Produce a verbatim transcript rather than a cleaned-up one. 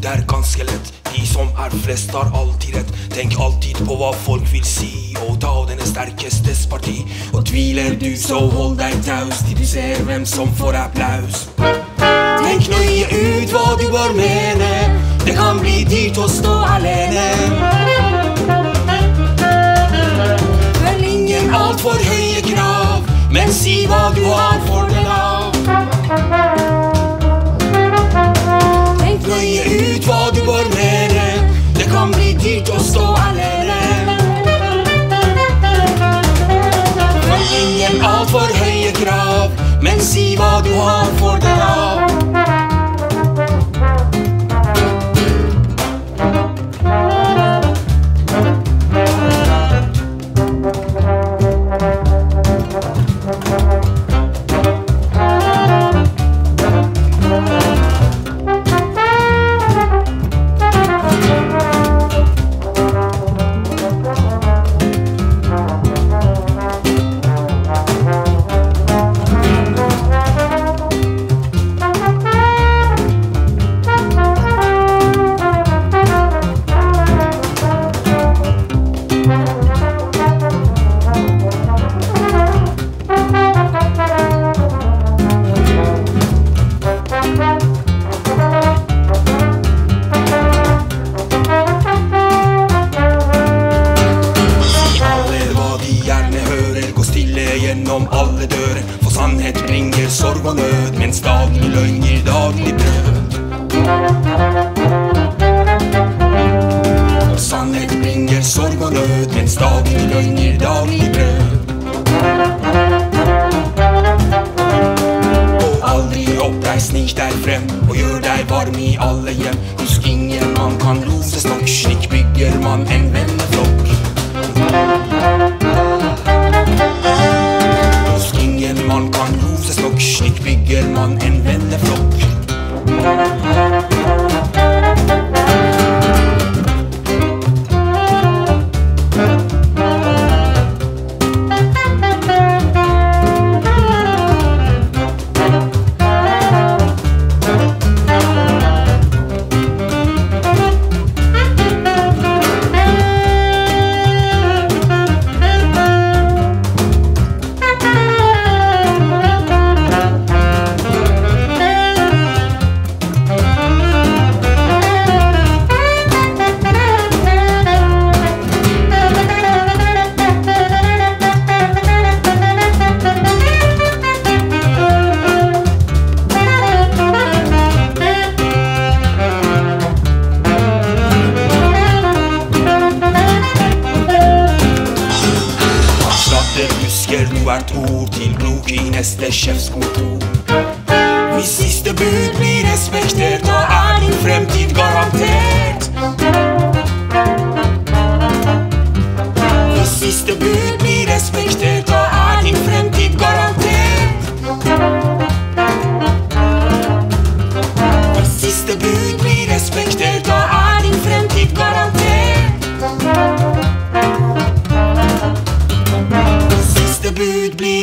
Der kan skelett, de som er flest har alltid rett. Tenk alltid på hva folk vil si, og ta denne sterkestes parti. Og tviler du, så hold deg taus til du ser hvem som får applaus. Tenk nøye ut hva du bør mene, det kan bli dyrt å stå alene. Vel ingen alt for høye krav, men si hva du har fordel av. Ut hva du bør mene, det kan bli dyrt å stå alene. Men ingen alt for høye krav, men si hva du har fordel av. Gjennom alle dører, for sannhet bringer sorg og nød, men stadig løgn gir daglig brød. For sannhet bringer sorg og nød, men stadig løgn gir daglig brød. Og aldri opp deg, snik deg frem, og gjør deg varm i alle hjem. Husk, ingen mann kan loses nok, slik bygger man en venneflokk. Slik bygger man en venneflokk. Hvert ord til bruk i neste sjefskontor. Hvis siste bud blir respektert, da er din fremtid garantert. Hvis siste bud blir respektert, da er din fremtid garantert. Hvis siste bud blir respektert, da er din fremtid garantert. Bud blir